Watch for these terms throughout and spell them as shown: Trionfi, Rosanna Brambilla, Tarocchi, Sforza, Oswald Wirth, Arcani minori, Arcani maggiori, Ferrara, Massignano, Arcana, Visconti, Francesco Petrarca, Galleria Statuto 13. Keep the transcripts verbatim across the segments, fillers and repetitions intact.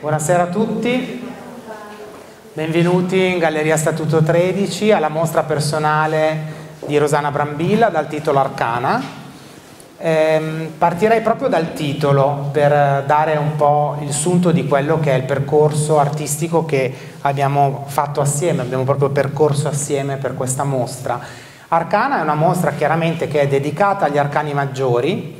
Buonasera a tutti, benvenuti in Galleria Statuto tredici alla mostra personale di Rosanna Brambilla dal titolo Arcana. Ehm, partirei proprio dal titolo per dare un po' il sunto di quello che è il percorso artistico che abbiamo fatto assieme, abbiamo proprio percorso assieme per questa mostra. Arcana è una mostra chiaramente che è dedicata agli arcani maggiori,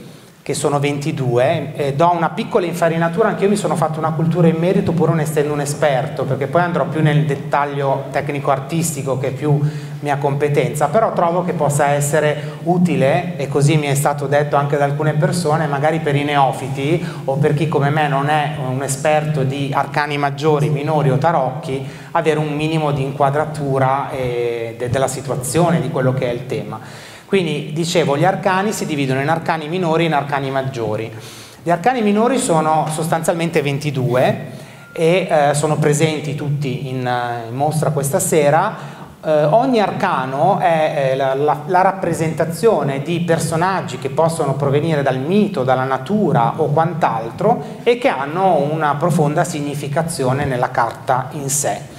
che sono ventidue, eh, do una piccola infarinatura, anche io mi sono fatto una cultura in merito pur non essendo un esperto, perché poi andrò più nel dettaglio tecnico-artistico che è più mia competenza, però trovo che possa essere utile, e così mi è stato detto anche da alcune persone, magari per i neofiti o per chi come me non è un esperto di arcani maggiori, minori o tarocchi, avere un minimo di inquadratura eh, de- della situazione, di quello che è il tema. Quindi, dicevo, gli arcani si dividono in arcani minori e in arcani maggiori. Gli arcani minori sono sostanzialmente ventidue e eh, sono presenti tutti in, in mostra questa sera. Eh, ogni arcano è eh, la, la, la rappresentazione di personaggi che possono provenire dal mito, dalla natura o quant'altro e che hanno una profonda significazione nella carta in sé.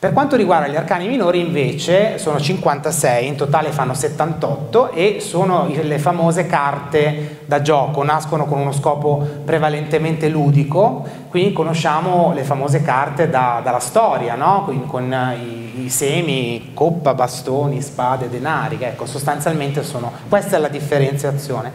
Per quanto riguarda gli arcani minori invece sono cinquantasei, in totale fanno settantotto e sono le famose carte da gioco, nascono con uno scopo prevalentemente ludico, quindi conosciamo le famose carte da, dalla storia, no? Quindi con i, i semi, coppa, bastoni, spade, denari, ecco, sostanzialmente sono, questa è la differenziazione.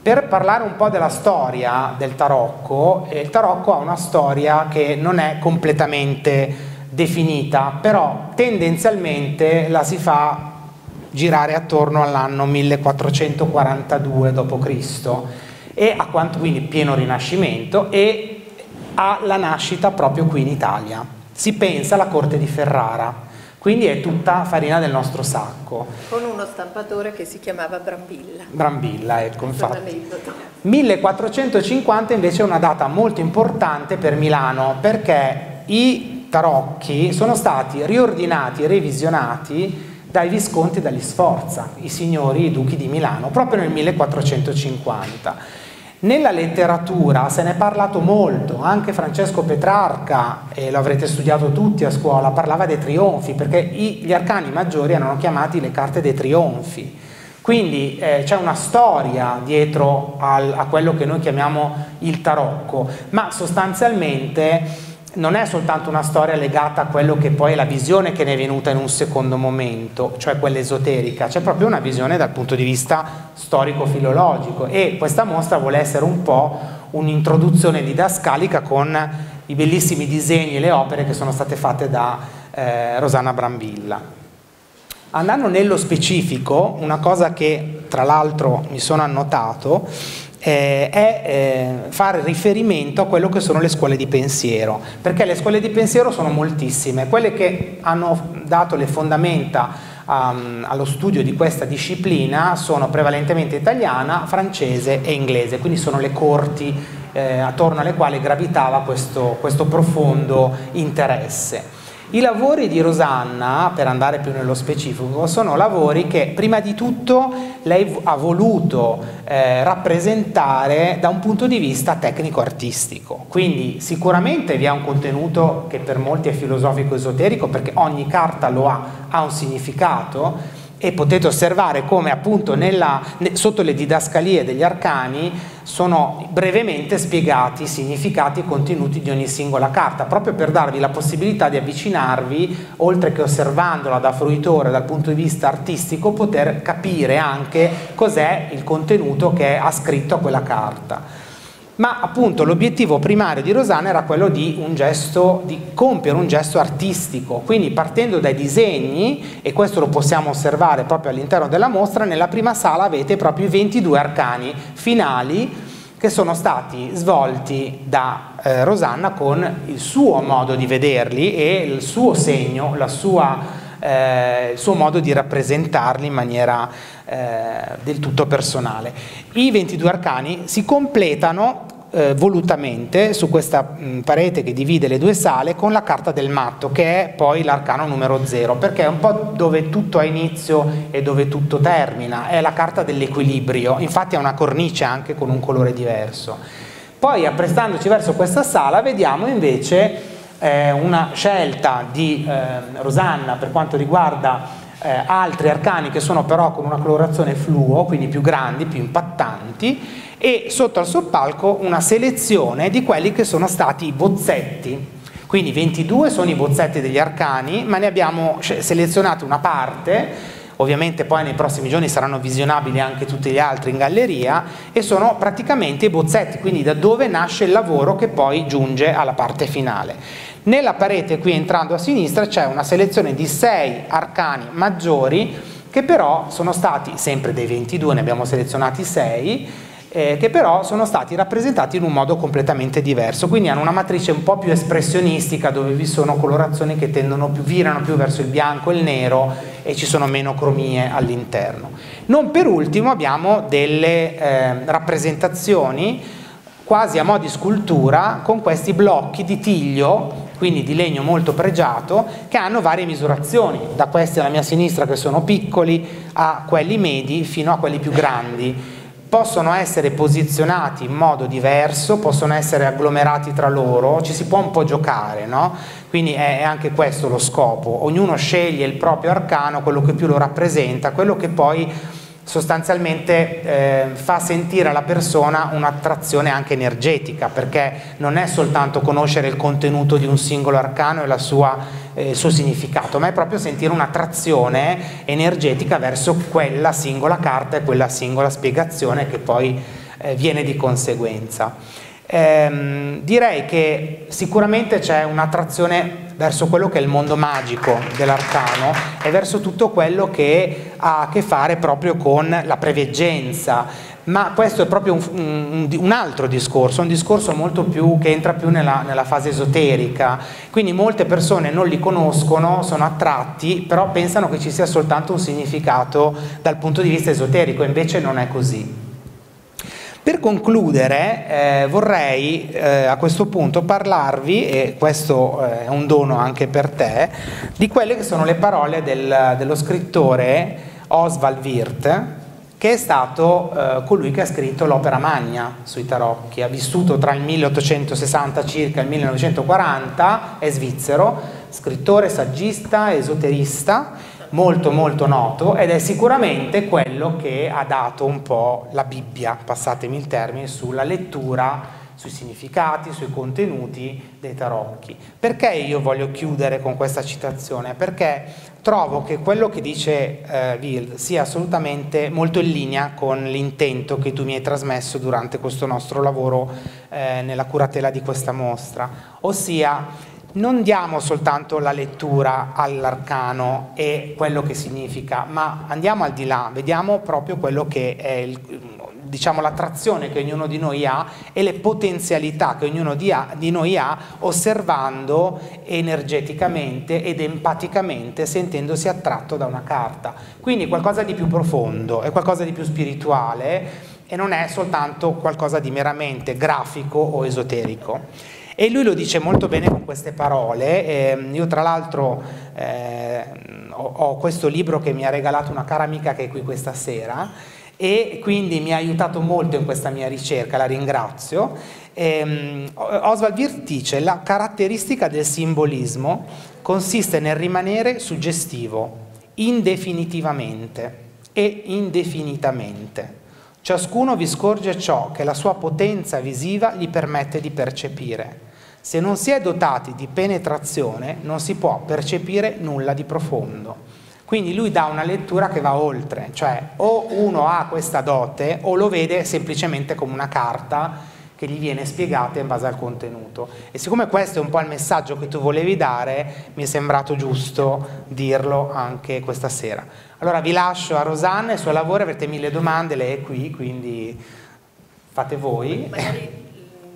Per parlare un po' della storia del tarocco, il tarocco ha una storia che non è completamente definita, però tendenzialmente la si fa girare attorno all'anno millequattrocentoquarantadue dopo Cristo e a quanto quindi pieno Rinascimento e alla nascita proprio qui in Italia. Si pensa alla corte di Ferrara, quindi è tutta farina del nostro sacco. Con uno stampatore che si chiamava Brambilla. Brambilla, ecco, infatti. millequattrocentocinquanta invece è una data molto importante per Milano perché i tarocchi sono stati riordinati e revisionati dai Visconti e dagli Sforza, i signori, i duchi di Milano, proprio nel millequattrocentocinquanta. Nella letteratura se ne è parlato molto, anche Francesco Petrarca, e lo avrete studiato tutti a scuola, parlava dei trionfi, perché gli arcani maggiori erano chiamati le carte dei trionfi. Quindi eh, c'è una storia dietro al, a quello che noi chiamiamo il tarocco, ma sostanzialmente non è soltanto una storia legata a quello che poi è la visione che ne è venuta in un secondo momento, cioè quella esoterica, c'è proprio una visione dal punto di vista storico-filologico e questa mostra vuole essere un po' un'introduzione didascalica con i bellissimi disegni e le opere che sono state fatte da eh, Rosanna Brambilla. Andando nello specifico, una cosa che tra l'altro mi sono annotato Eh, è eh, fare riferimento a quello che sono le scuole di pensiero, perché le scuole di pensiero sono moltissime, quelle che hanno dato le fondamenta um, allo studio di questa disciplina sono prevalentemente italiana, francese e inglese, quindi sono le corti eh, attorno alle quali gravitava questo, questo profondo interesse. I lavori di Rosanna, per andare più nello specifico, sono lavori che prima di tutto lei ha voluto eh, rappresentare da un punto di vista tecnico-artistico. Quindi sicuramente vi è un contenuto che per molti è filosofico-esoterico perché ogni carta lo ha, ha un significato e potete osservare come appunto nella, sotto le didascalie degli arcani sono brevemente spiegati i significati e i contenuti di ogni singola carta, proprio per darvi la possibilità di avvicinarvi, oltre che osservandola da fruitore dal punto di vista artistico, poter capire anche cos'è il contenuto che è ascritto a quella carta. Ma appunto l'obiettivo primario di Rosanna era quello di, un gesto, di compiere un gesto artistico, quindi partendo dai disegni, e questo lo possiamo osservare proprio all'interno della mostra, nella prima sala avete proprio i ventidue arcani finali che sono stati svolti da eh, Rosanna con il suo modo di vederli e il suo segno, la sua, eh, il suo modo di rappresentarli in maniera Eh, del tutto personale. I ventidue arcani si completano eh, volutamente su questa mh, parete che divide le due sale con la carta del matto, che è poi l'arcano numero zero, perché è un po' dove tutto ha inizio e dove tutto termina, è la carta dell'equilibrio, infatti ha una cornice anche con un colore diverso. Poi, apprestandoci verso questa sala, vediamo invece eh, una scelta di eh, Rosanna per quanto riguarda Eh, altri arcani che sono però con una colorazione fluo, quindi più grandi, più impattanti, e sotto al sottopalco una selezione di quelli che sono stati i bozzetti. Quindi ventidue sono i bozzetti degli arcani, ma ne abbiamo selezionato una parte, ovviamente poi nei prossimi giorni saranno visionabili anche tutti gli altri in galleria, e sono praticamente i bozzetti, quindi da dove nasce il lavoro che poi giunge alla parte finale. Nella parete qui entrando a sinistra c'è una selezione di sei arcani maggiori che però sono stati, sempre dei ventidue, ne abbiamo selezionati sei, eh, che però sono stati rappresentati in un modo completamente diverso, quindi hanno una matrice un po' più espressionistica dove vi sono colorazioni che tendono più, virano più verso il bianco e il nero e ci sono meno cromie all'interno. Non per ultimo abbiamo delle eh, rappresentazioni quasi a mo' di scultura con questi blocchi di tiglio, quindi di legno molto pregiato, che hanno varie misurazioni, da questi alla mia sinistra che sono piccoli a quelli medi fino a quelli più grandi. Possono essere posizionati in modo diverso, possono essere agglomerati tra loro, ci si può un po' giocare, no? Quindi è anche questo lo scopo, ognuno sceglie il proprio arcano, quello che più lo rappresenta, quello che poi sostanzialmente eh, fa sentire alla persona un'attrazione anche energetica, perché non è soltanto conoscere il contenuto di un singolo arcano e la sua, eh, il suo significato, ma è proprio sentire un'attrazione energetica verso quella singola carta e quella singola spiegazione che poi eh, viene di conseguenza. Ehm, direi che sicuramente c'è un'attrazione verso quello che è il mondo magico dell'arcano e verso tutto quello che ha a che fare proprio con la preveggenza, ma questo è proprio un, un altro discorso, un discorso molto più che entra più nella, nella fase esoterica, quindi molte persone non li conoscono, sono attratti, però pensano che ci sia soltanto un significato dal punto di vista esoterico, invece non è così. Per concludere eh, vorrei eh, a questo punto parlarvi, e questo eh, è un dono anche per te, di quelle che sono le parole del, dello scrittore Oswald Wirth, che è stato eh, colui che ha scritto l'opera magna sui tarocchi, ha vissuto tra il milleottocentosessanta circa e il millenovecentoquaranta, è svizzero, scrittore, saggista, esoterista, molto molto noto, ed è sicuramente quello che ha dato un po' la Bibbia, passatemi il termine, sulla lettura, sui significati, sui contenuti dei tarocchi. Perché io voglio chiudere con questa citazione? Perché trovo che quello che dice eh, Wirth sia assolutamente molto in linea con l'intento che tu mi hai trasmesso durante questo nostro lavoro eh, nella curatela di questa mostra, ossia non diamo soltanto la lettura all'arcano e quello che significa, ma andiamo al di là, vediamo proprio quello che è il, diciamo, l'attrazione che ognuno di noi ha e le potenzialità che ognuno di, ha, di noi ha, osservando energeticamente ed empaticamente, sentendosi attratto da una carta. Quindi qualcosa di più profondo, è qualcosa di più spirituale e non è soltanto qualcosa di meramente grafico o esoterico. E lui lo dice molto bene con queste parole, eh, io tra l'altro eh, ho, ho questo libro che mi ha regalato una cara amica che è qui questa sera e quindi mi ha aiutato molto in questa mia ricerca, la ringrazio. Eh, Oswald Wirth dice: la caratteristica del simbolismo consiste nel rimanere suggestivo indefinitivamente e indefinitamente. Ciascuno vi scorge ciò che la sua potenza visiva gli permette di percepire. Se non si è dotati di penetrazione, non si può percepire nulla di profondo. Quindi lui dà una lettura che va oltre, cioè o uno ha questa dote o lo vede semplicemente come una carta che gli viene spiegata in base al contenuto. E siccome questo è un po' il messaggio che tu volevi dare, mi è sembrato giusto dirlo anche questa sera. Allora vi lascio a Rosanna e al suo lavoro, avete mille domande, lei è qui, quindi fate voi. Magari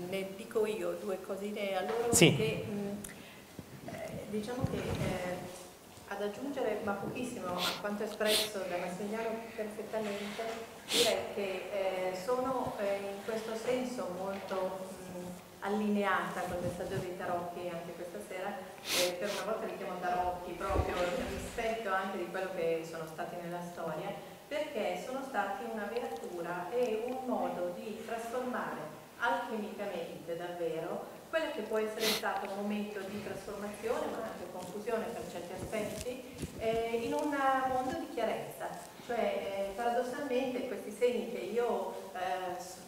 ne dico io due cosine a loro. Sì. Che, mh, diciamo che eh, ad aggiungere, ma pochissimo, a quanto espresso da Massignano perfettamente, direi che eh, sono eh, in questo senso molto mh, allineata con il saggio dei tarocchi anche questa sera, eh, per una volta li chiamo tarocchi proprio rispetto anche di quello che sono stati nella storia, perché sono stati una vera cura e un modo di trasformare alchimicamente davvero quello che può essere stato un momento di trasformazione, ma anche confusione per certi aspetti, eh, in un mondo di chiarezza. Cioè, eh, paradossalmente questi segni che io eh,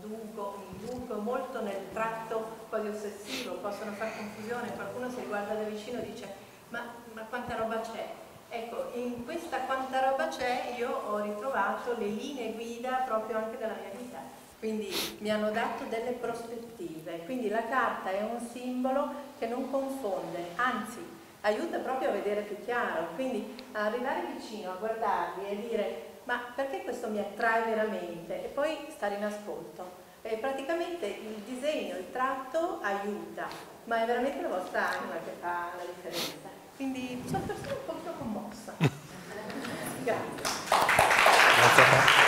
Induco, induco molto nel tratto quasi ossessivo, possono far confusione, qualcuno se li guarda da vicino dice ma, ma quanta roba c'è? Ecco, in questa quanta roba c'è io ho ritrovato le linee guida proprio anche della mia vita, quindi mi hanno dato delle prospettive, quindi la carta è un simbolo che non confonde, anzi aiuta proprio a vedere più chiaro, quindi arrivare vicino a guardarli e dire ma perché questo mi attrae veramente? E poi stare in ascolto. E praticamente il disegno, il tratto aiuta, ma è veramente la vostra anima che fa la differenza. Quindi sono persona un po' commossa. Grazie. Grazie a te.